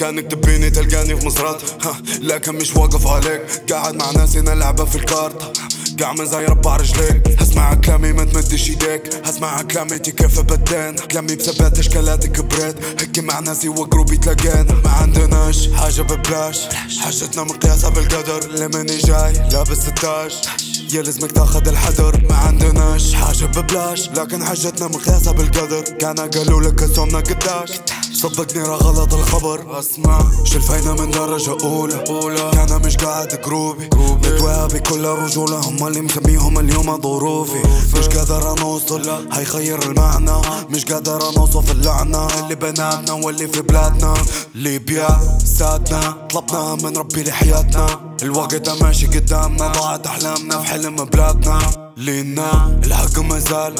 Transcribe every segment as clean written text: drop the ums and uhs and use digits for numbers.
كانك تبيني تلقاني في مصرات، لكن مش واقف عليك، قاعد مع ناسي نلعبها في الكارت، قاعد زي ربع رجليك. هسمع كلامي ما تمدش ايديك، هسمع كلامي كيف بدين كلامي بثبات اشكالات كبريت، هكي مع ناسي وقروبي تلاقينا. ما عندناش حاجه ببلاش، حاجتنا مقياسها بالقدر، اللي ماني جاي لابس التاج يلزمك تاخد الحذر. ما عندناش حاجه ببلاش، لكن حاجتنا مقياسها بالقدر، كان قالوا لك اسهمنا قداش، صدقني راه غلط الخبر. اسمع شل فايده من درجه اولى، انا مش قاعد جروبي متوقع بكل رجوله، هم اللي مسميهم اليوم ظروفي، مش قادر انوصل هيخير المعنى، مش قادر انوصف اللعنه اللي بناتنا واللي في بلادنا. ليبيا سادنا، طلبنا من ربي لحياتنا، الوقت ماشي قدامنا، ضاعت احلامنا في حلم بلادنا. لينا الحق مازال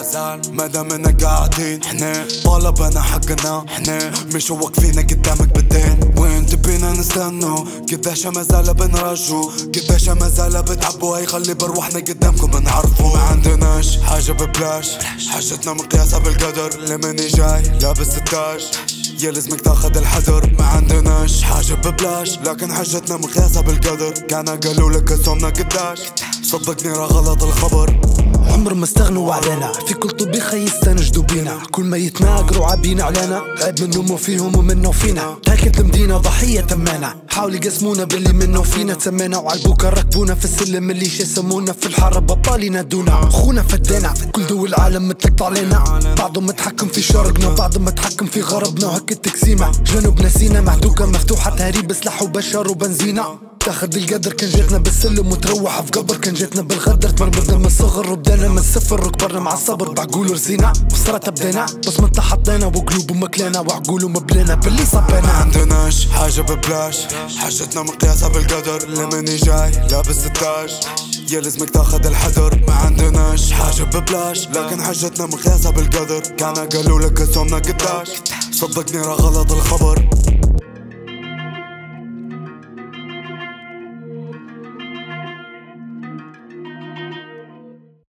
مادام انا قاعدين، احنا طالبنا حقنا، احنا مش واقفين قدامك بالدين. وين تبينا نستنوا؟ قداش مازال بنرجو، قداش مازال بتعبوا، هيخلي بروحنا قدامكم بنعرفوا. ما عندناش حاجه ببلاش، حاجتنا مقياسها بالقدر، اللي ماني جاي لابس التاج يلزمك تاخد الحذر. ما عندناش حاجه ببلاش، لكن حاجتنا مقياسها بالقدر، كان قالوا لك اسهمنا قداش، صدقني راه غلط الخبر. عمر ما استغنوا علينا، في كل طبيخه يستنجدوا بينا، كل ما يتناقروا عابين علينا، عيب منهم وفيهم ومنا وفينا، تاكت المدينه ضحيه تمانا، حاولوا يقسمونا باللي منا وفينا، تسمينا وعالبوكا ركبونا في السلم اللي يسمونا في الحرب بطال ينادونا، خونا فدينا كل دول العالم متلقط علينا، بعضهم متحكم في شرقنا وبعضهم متحكم في غربنا، هكا التقسيمه جنوب نسينا، معدوكه مفتوحه تهريب سلاح وبشر وبنزينه. تاخد القدر كان جاتنا بالسلم وتروح في قبر، كان جاتنا بالغدر تمرمدنا من الصغر وبدانا من الصفر، وكبرنا مع الصبر بعقول رزينا وصراتها بدينا، بس من تحطينا وقلوب مكلانا وعقول مبلينا باللي صبينا. ما عندناش حاجه ببلاش، حاجتنا مقياسها بالقدر، اللي ماني جاي لابس التاج يلزمك تاخد الحذر. ما عندناش حاجه ببلاش، لكن حاجتنا مقياسها بالقدر، كان قالوا لك اسهمنا قداش، صدقني راه غلط الخبر.